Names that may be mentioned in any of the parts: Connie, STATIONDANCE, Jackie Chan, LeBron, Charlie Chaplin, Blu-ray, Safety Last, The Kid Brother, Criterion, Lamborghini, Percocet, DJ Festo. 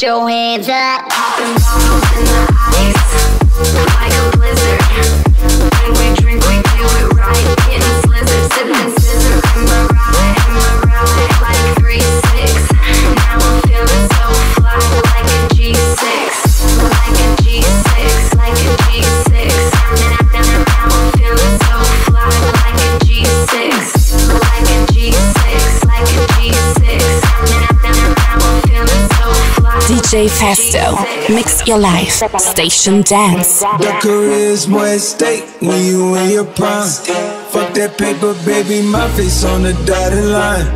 put your hands up. Popping bottles in the eyes, like a blizzard. When we drink, we do it right. Getting slizzard, sipping scissor. I'm a rider, like 3-6. Now I'm feeling so fly, like a G6, like a G6, like a G6. Now I'm feeling so fly, like a G6, like a G6, like a G6. DJ Festo, mix your life, station dance. Your charisma at stake when you in your prime. Fuck that paper, baby, my face on the dotted line.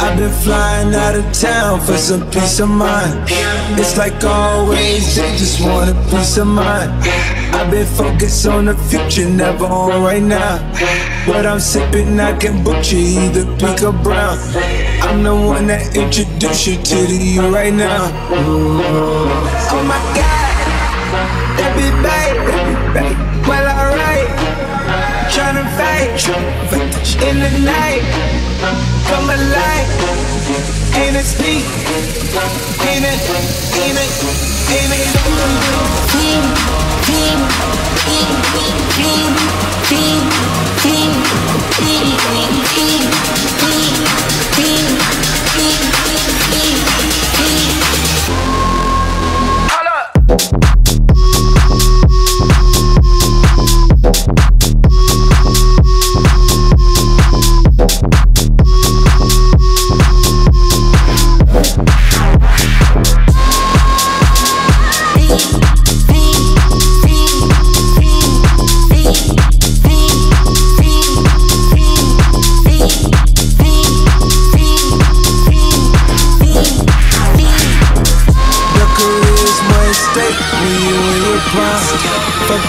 I've been flying out of town for some peace of mind. It's like always, they just want a peace of mind. I've been focused on the future, never on right now. What I'm sipping, I can butcher either pink or brown. I'm the one that introduced you to you right now. Ooh. Oh my God, everybody, well alright. Tryna fight in the night, come alive. Ain't it speak, fuck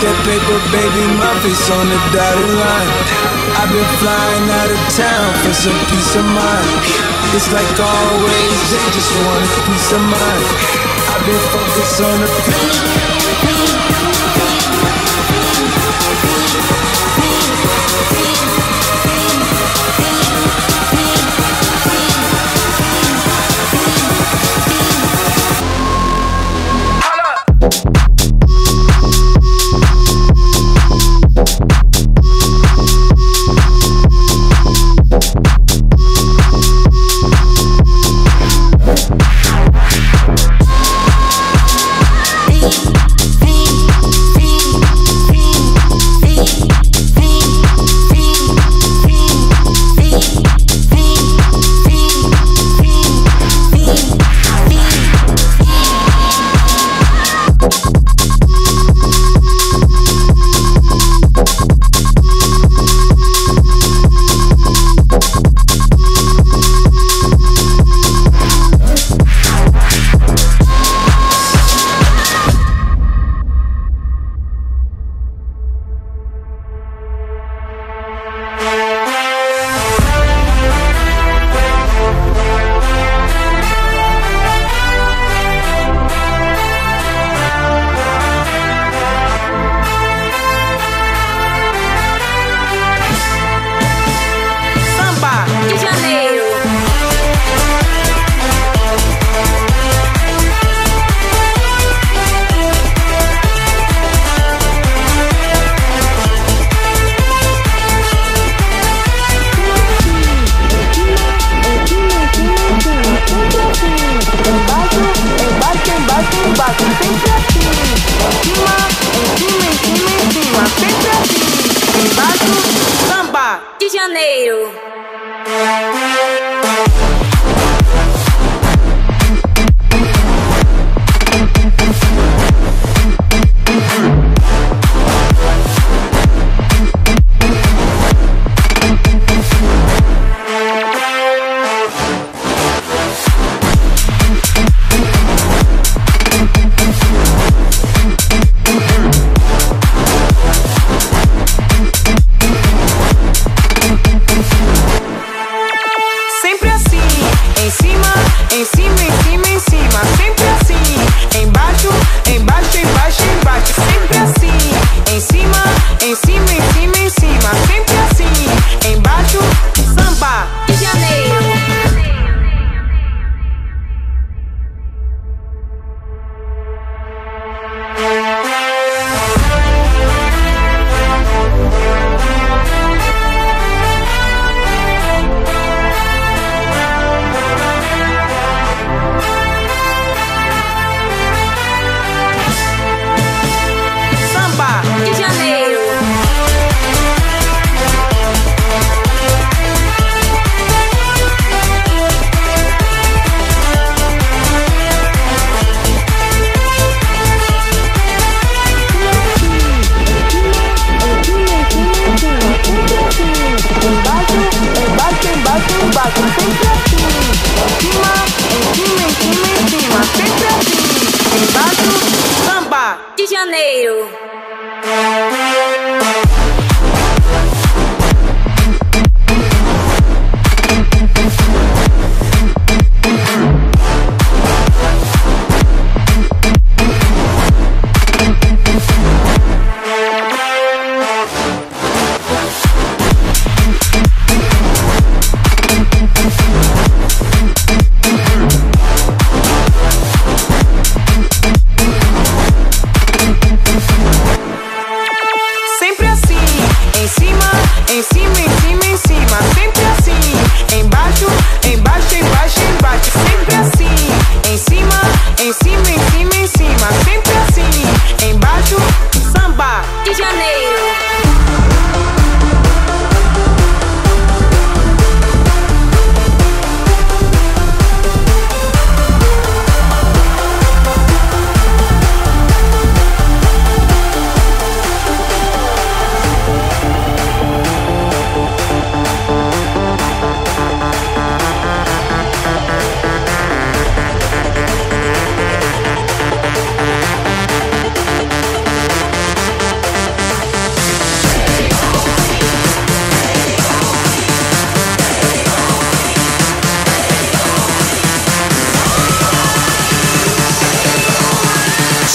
that paper, baby, my face on the dotted line. I've been flying out of town for some peace of mind. It's like always, they just want a peace of mind. I've been focused on the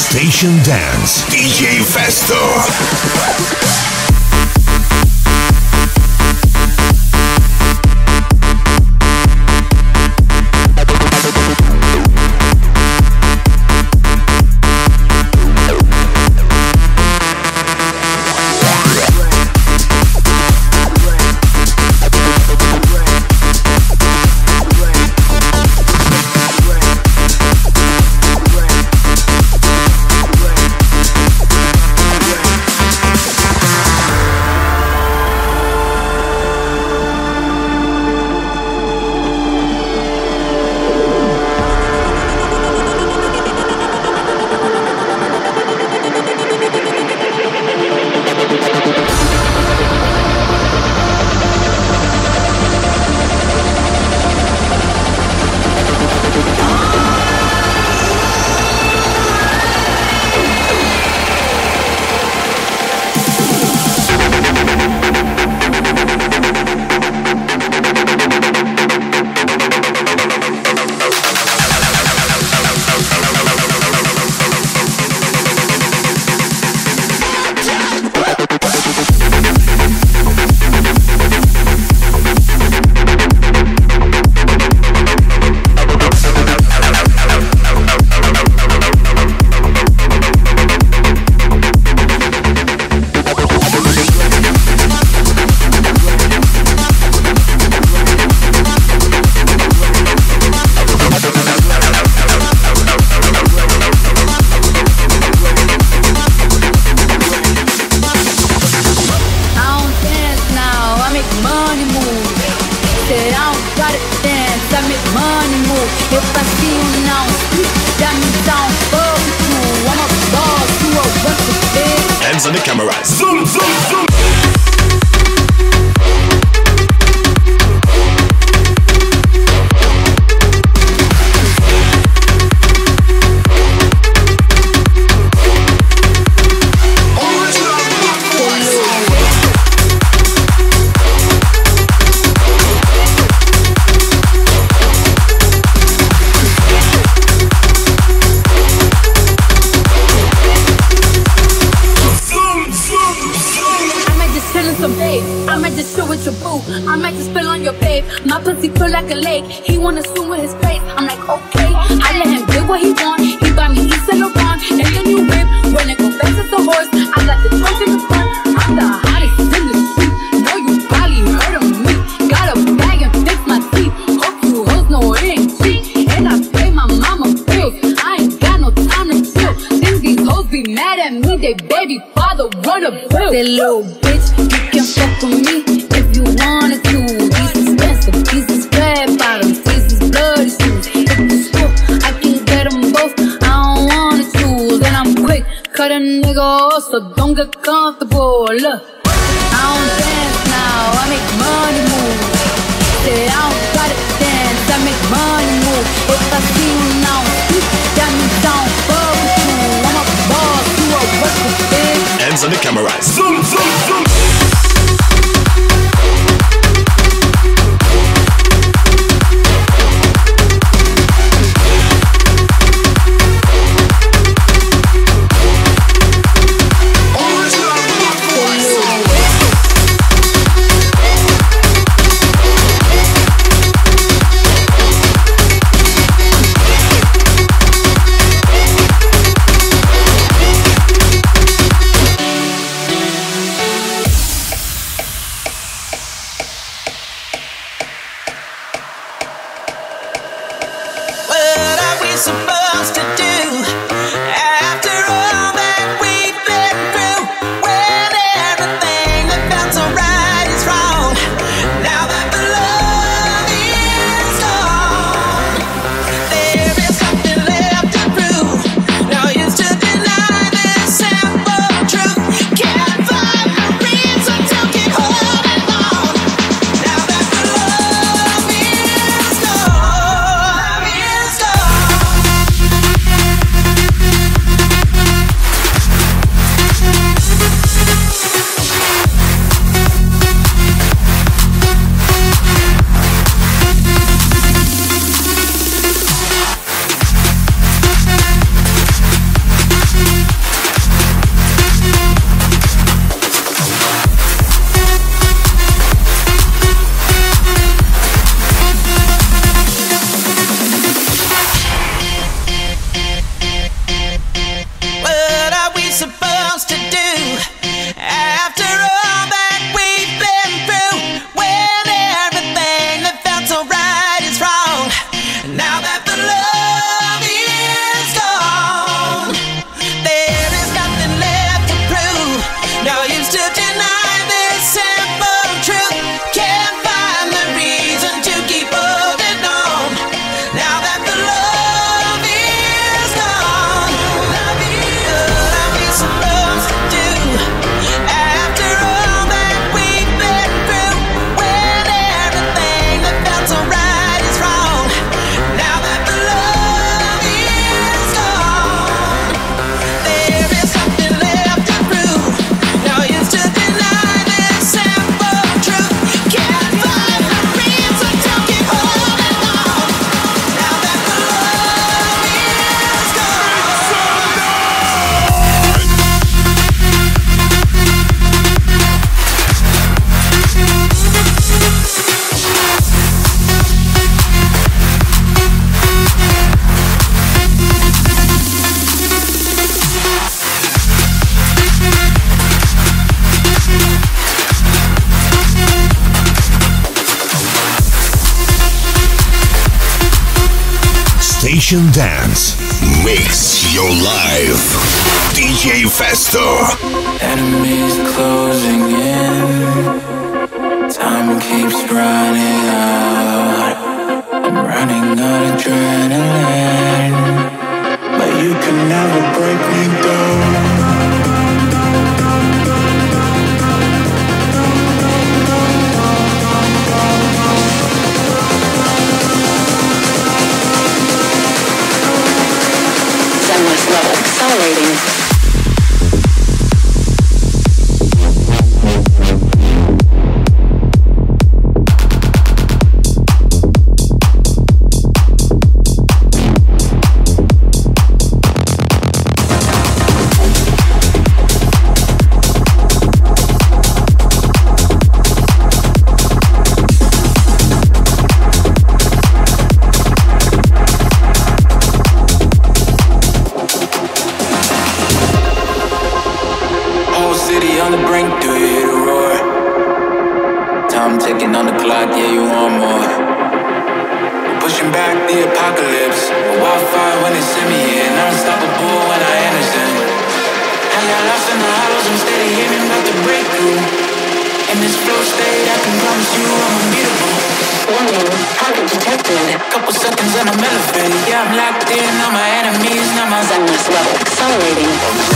Station Dance, DJ Festo. On the camera, zoom, zoom, zoom. I might just spill on your babe. My pussy feel like a lake. He wanna swim with his face. I'm like, okay. I let him do what he want. He buy me East and LeBron and the new whip. When it go back to the horse, I got the choice in the front. I'm the hottest in the street. Know you probably heard of me. Got a bag and fix my teeth. Hope you hoes know it ain't cheap. And I pay my mama bills. I ain't got no time to chill. Think these hoes be mad at me. They baby father run a bill. That little bitch, you can fuck with me. Cut a nigga off, so don't get comfortable. Look, I don't dance now, I make money move. Said I don't gotta dance, I make money move. If I see you now, that means I don't fuck with you. I'm a boss, you a worker, bitch. Hands on the camera, zoom, zoom, zoom. Station Dance makes your life. DJ Festo. Enemies closing in. Time keeps running out. I'm running on adrenaline, but you can never break me down. Accelerating.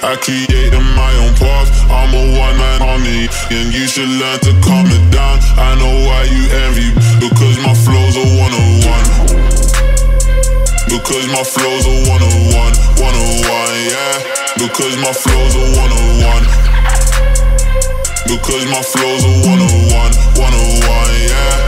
I created my own path, I'm a one-man army. asking, you should learn to calm it down. I know why you envy, because my flow's a 101. Because my flow's a 101, 101, yeah. Because my flow's a 101. Because my flow's a 101, 101, yeah.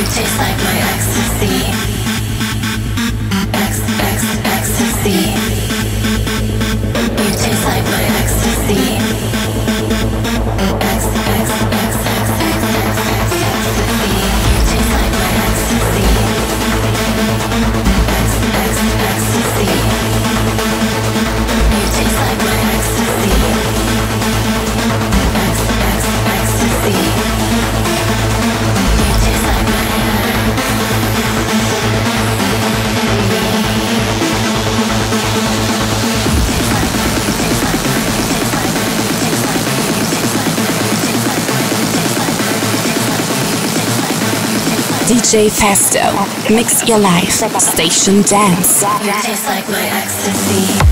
You taste like my ecstasy. Ecstasy. You taste like my ecstasy. DJ Festo, mix your life, station dance. You taste like my ecstasy.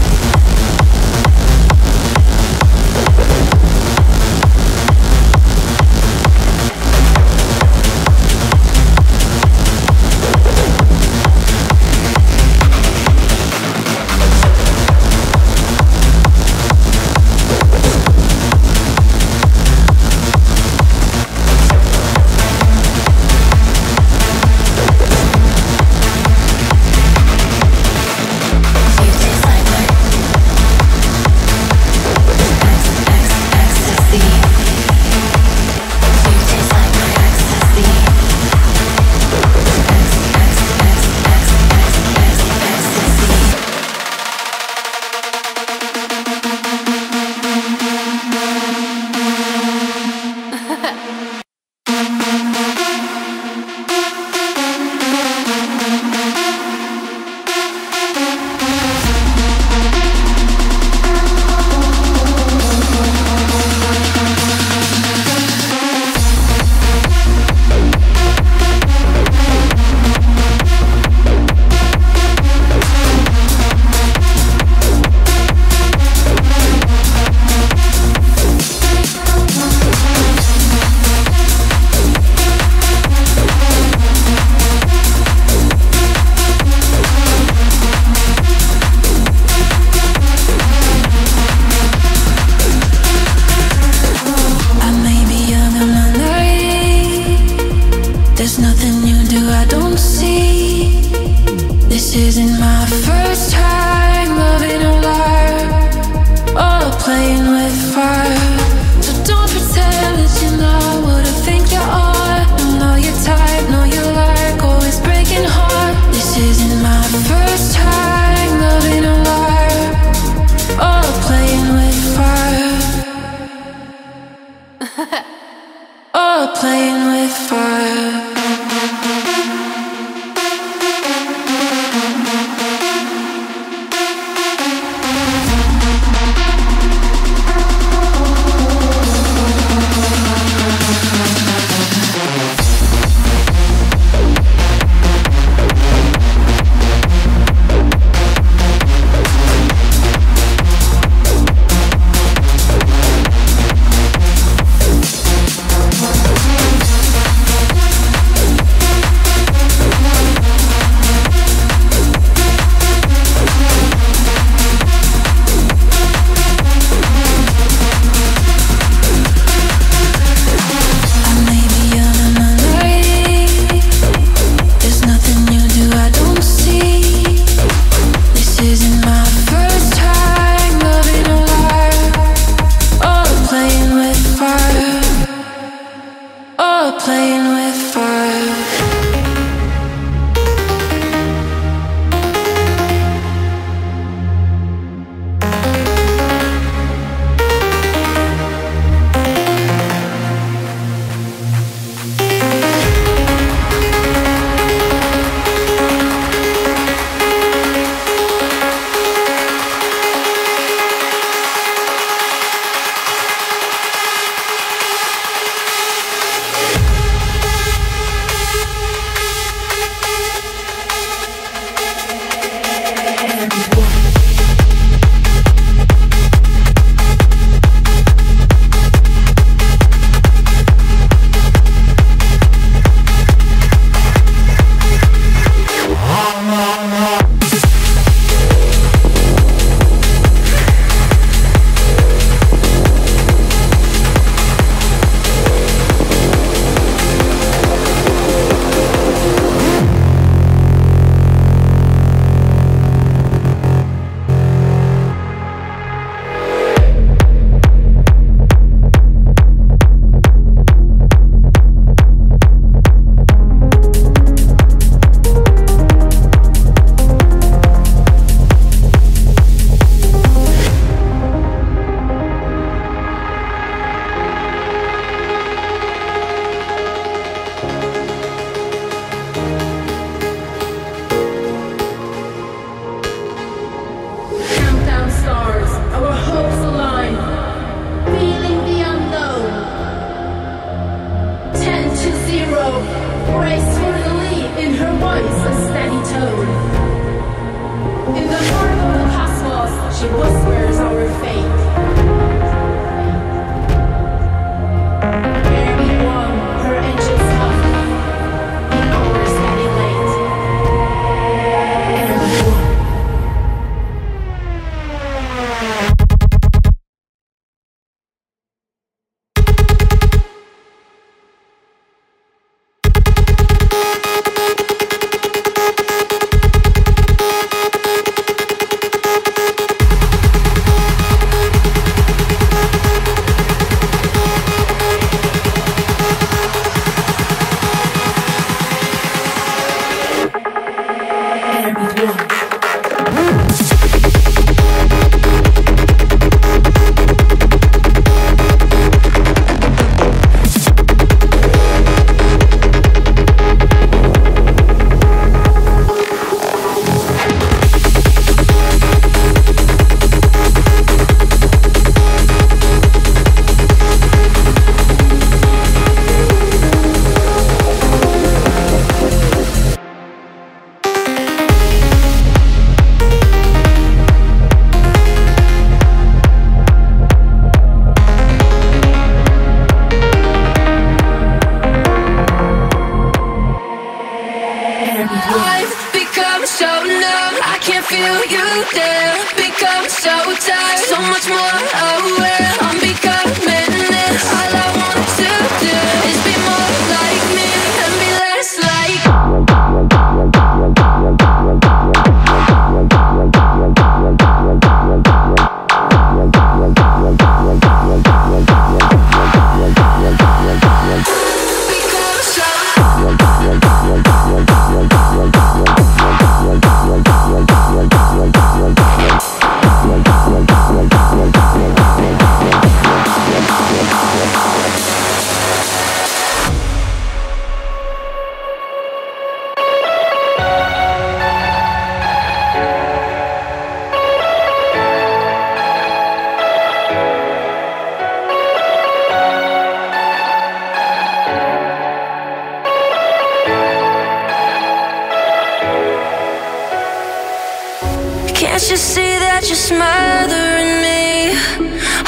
Can't you see that you're smothering me,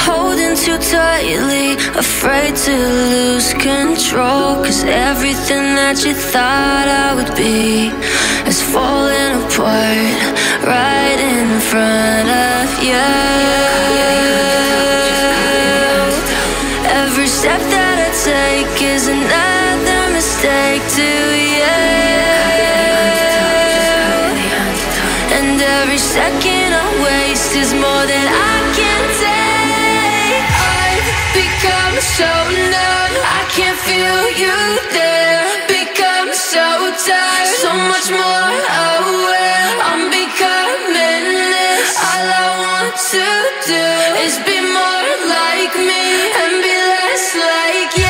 holding too tightly, afraid to lose control? Cause everything that you thought I would be is falling apart right in front of you. Every step that I take is another mistake to you. Every second I waste is more than I can take. I've become so numb, I can't feel you there. Become so tired, so much more aware. I'm becoming this. All I want to do is be more like me and be less like you.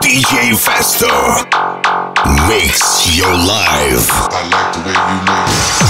DJ Festo makes your life. I like the way you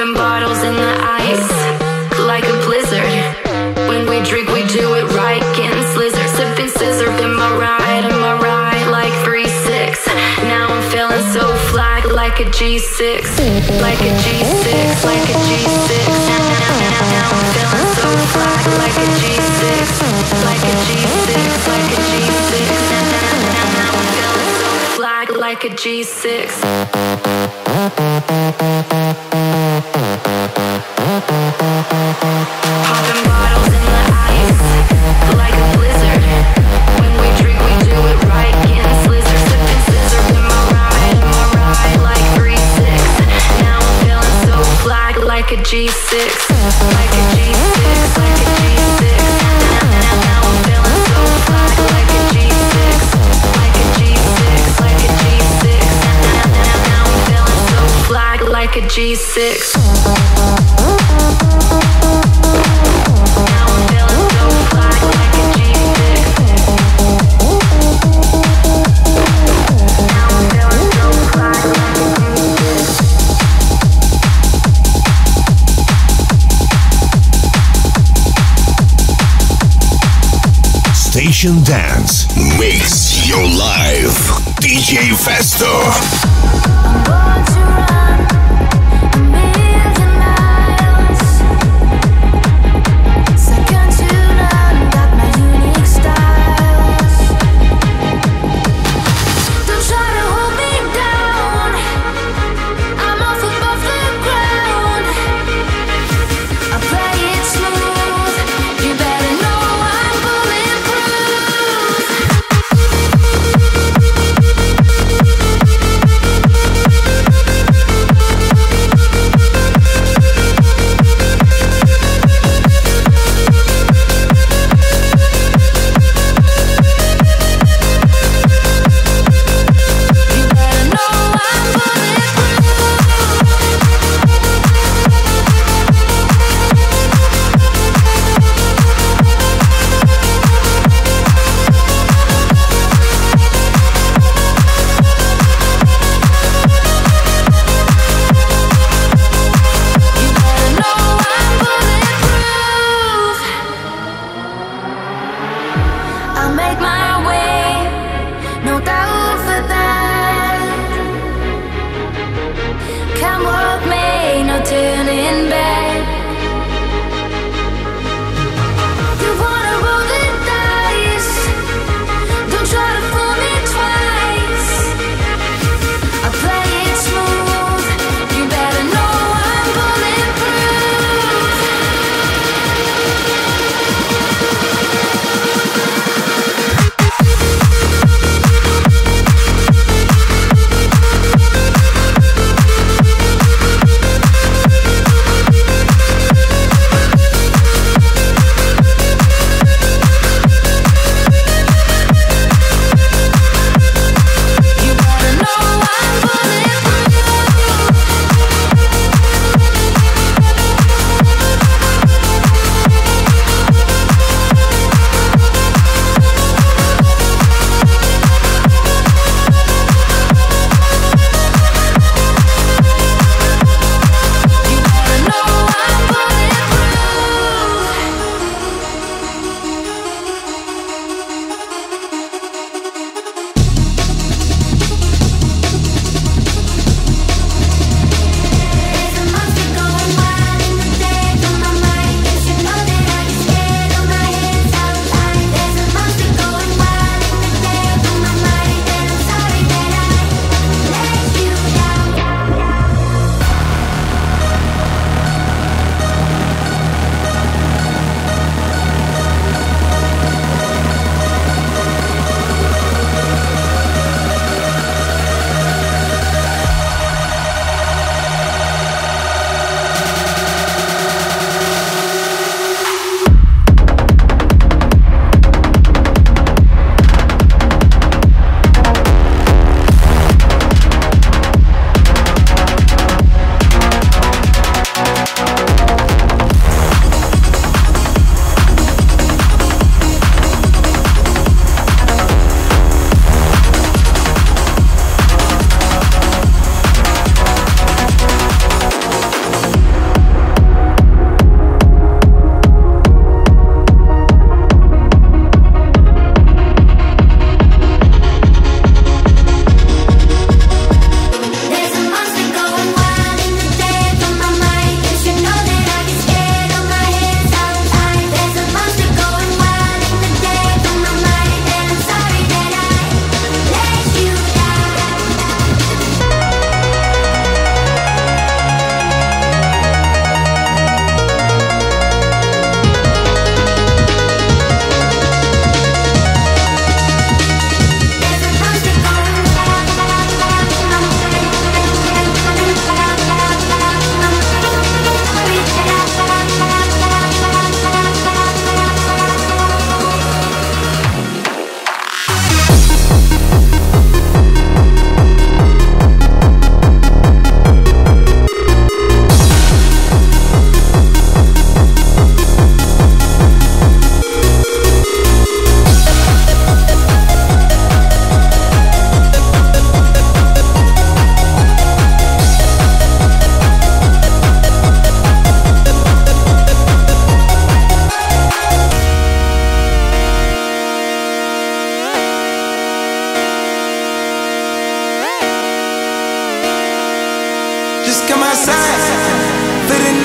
popping bottles in the ice like a blizzard. When we drink, we do it right. Getting slizzard, sipping scissor. Am I right, like 3-6. Now I'm feeling so fly, like a G6, like a G6, like a G6. Now I'm feeling so fly, like a G6, like a G6, like a G6. Now I'm feeling so fly, like a G6. Popping bottles in the ice like a blizzard. When we drink, we do it right. Getting slizzard, sipping scissor. Am I right, like 3-6. Now I'm feeling so fly, like a G6, like a G6, like a G6. Now I'm feeling so fly, like a G6, like a G6, like a G6. Now I'm feeling so fly, like a G6. Now I'm feeling so fly, like a G6. Now I'm feeling so fly, like a G6. Station Dance makes your life. DJ Festo. I'm going to run.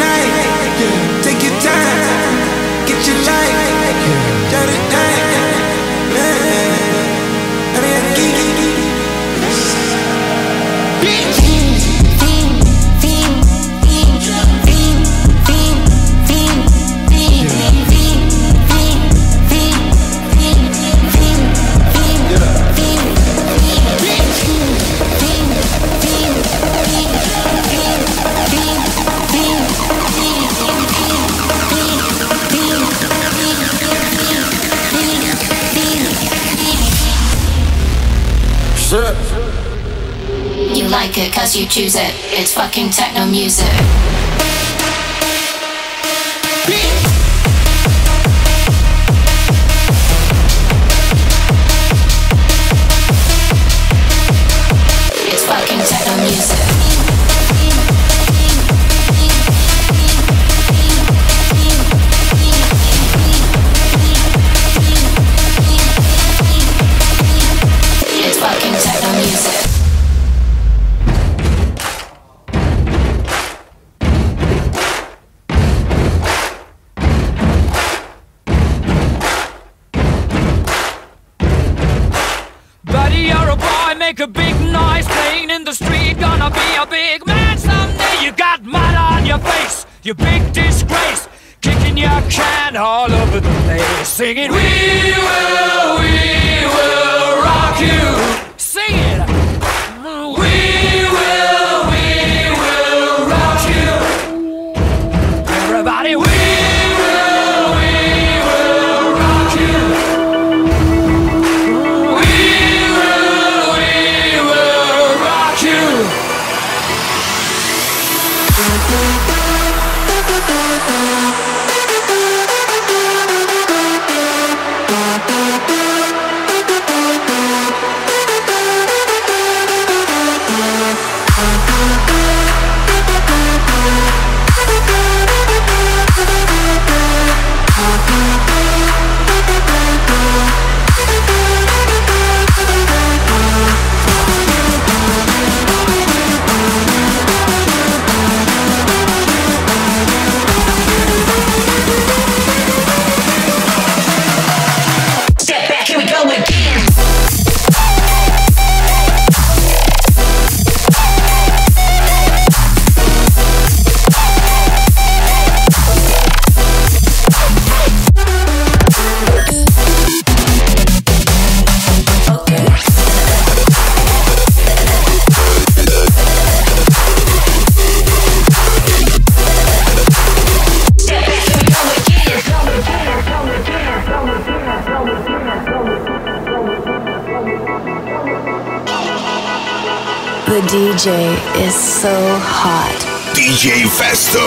night, yeah. Take your time, get your life, yeah. Turn it down, yeah. I mean, I geek. Bitch. You like it cause you choose it. It's fucking techno music. It's fucking techno music. You big disgrace, kicking your can all over the place, singing we will rock you. Sing it. We will rock you. Everybody, we will rock you. We will rock you. The DJ is so hot. DJ Festo.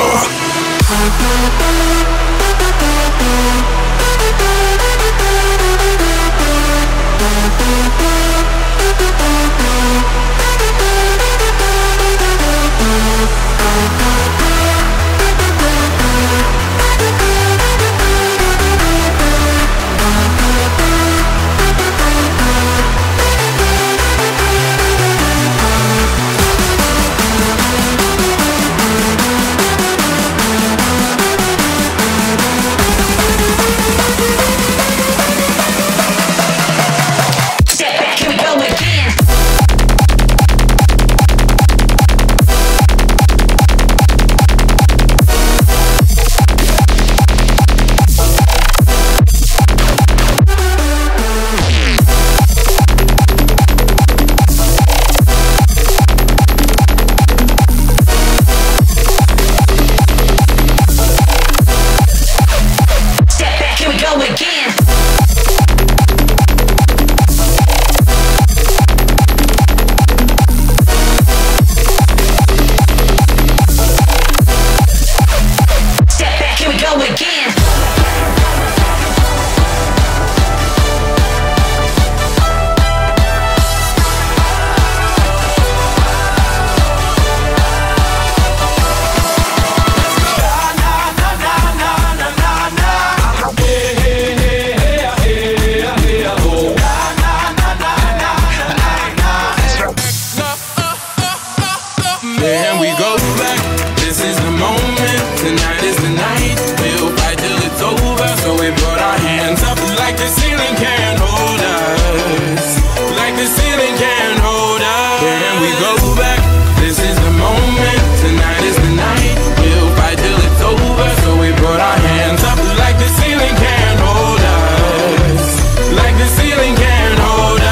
flow back. This is the moment, tonight is the night. We'll fight till it's over, so we put our hands up. Like the ceiling can't hold us, like the ceiling can't hold us.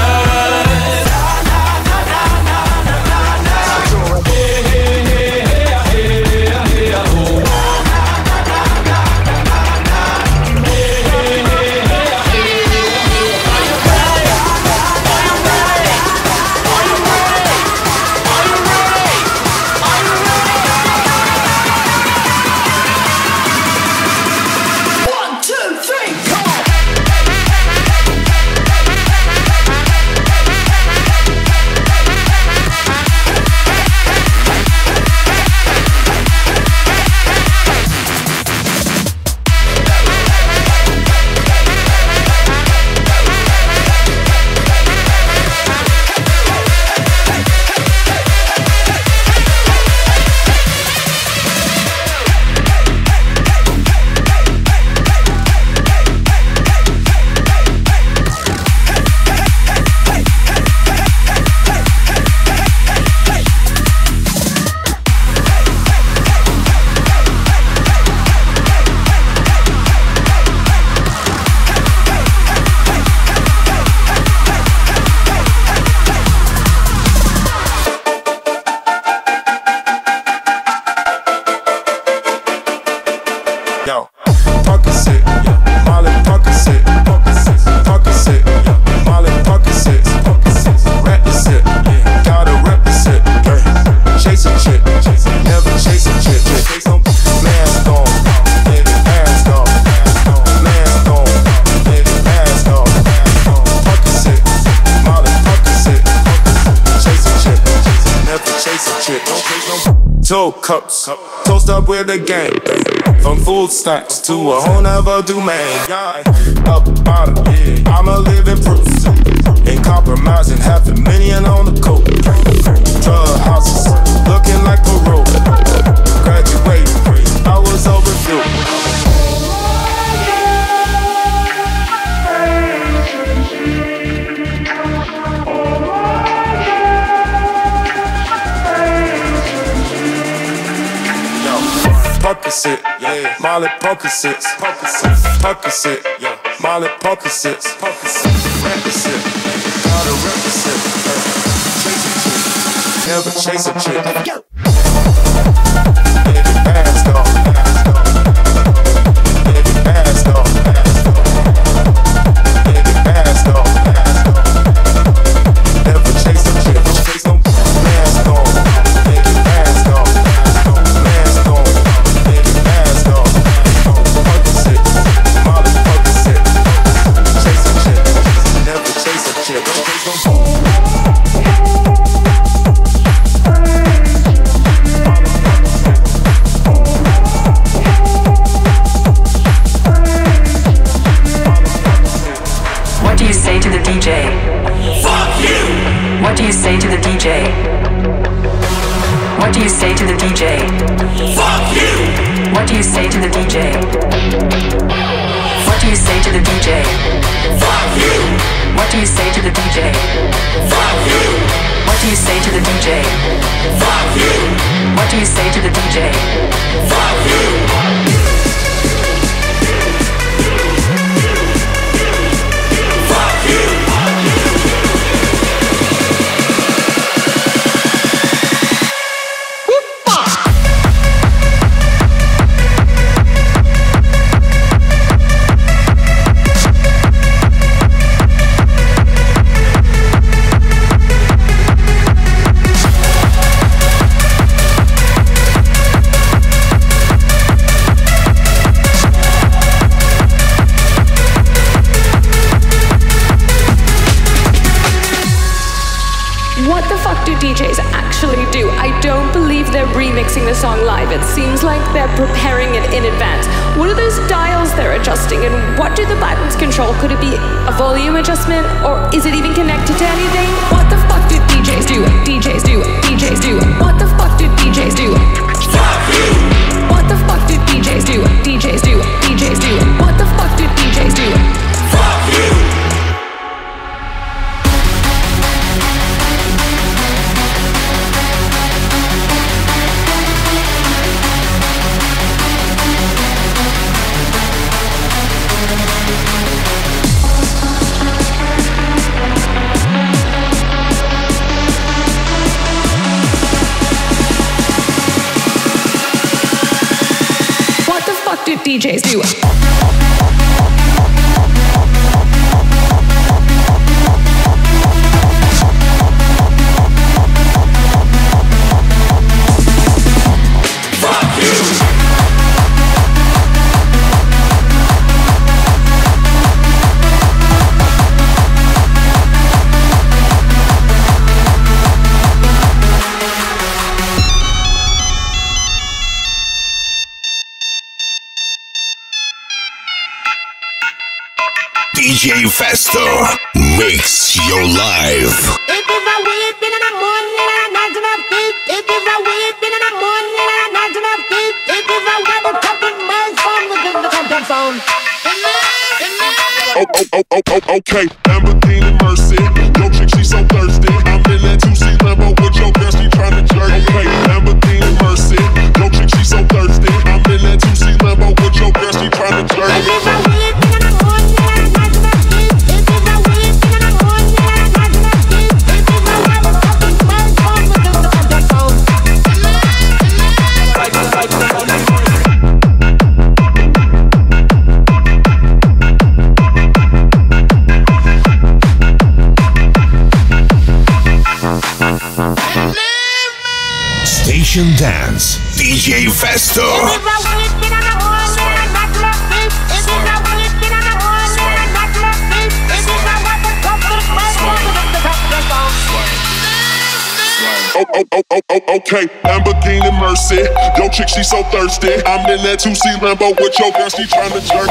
Hey, hey, hey, hey, hey, hey, oh. Cups, toast up with the gang. From food stacks to a whole nother domain. Up bottom, yeah. I'm a living proof. Ain't compromising, $500,000 on the coat. Drug houses, looking like parole. Graduate, I was overdue. Percocet, yeah. Molly Percocet, Percocet, yeah. Molly Percocet, Percocet, gotta represent. Never chase a chick. Baby, ass off, ass off. Baby, ass off, ass off. Baby, ass off, ass off. Never chase a chick. Don't chase no ass off. What do you say to the DJ? Fuck you! What do you say to the DJ? What do you say to the DJ? Fuck you! What do you say to the DJ? What do you say to the DJ? Fuck you! What do you say to the DJ? Fuck you! What do you say to the DJ? Fuck you! What do you say to the DJ? Fuck you! DJs actually do. I don't believe they're remixing the song live. It seems like they're preparing it in advance. What are those dials they're adjusting, and what do the buttons control? Could it be a volume adjustment, or is it even connected to anything? What the fuck do DJs do? DJs do. DJs do. What the fuck do DJs do? Fuck you! What the fuck do DJs do? DJs do. DJs do. What the fuck do DJs do? Fuck you! DJs do. DJ Festo makes your life. Okay, empathy and mercy. Yo, chick, she so thirsty. I'm in that 2C limbo with your girl, she tryna jerk. Okay, empathy and mercy. Yo, chick, she so thirsty. I'm in that 2C limbo with your girl, she tryna jerk. Dance, DJ Festo. Okay, Lamborghini Mercy. Yo, chick, she so thirsty. I'm in that 2C Lambo with your girl, she tryna jerk.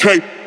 Okay.